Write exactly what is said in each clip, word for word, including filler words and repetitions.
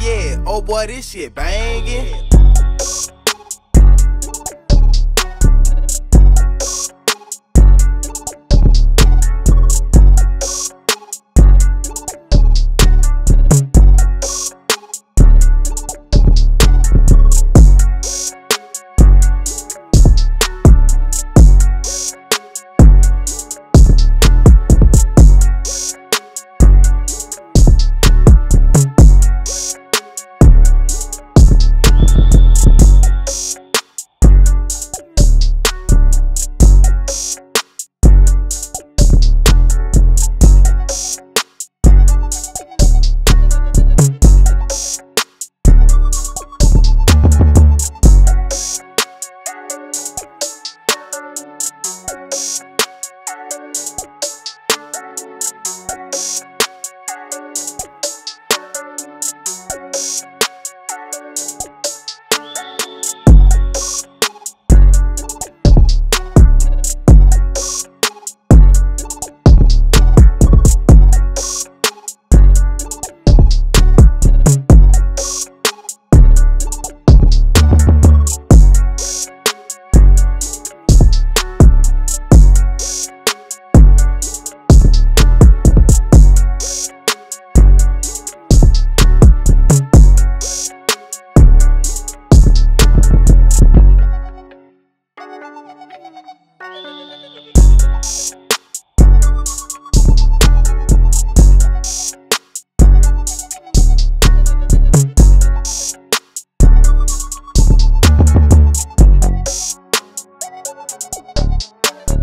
yeah, oh boy, this shit bangin'.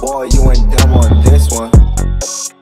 Boy, you ain't dumb on this one.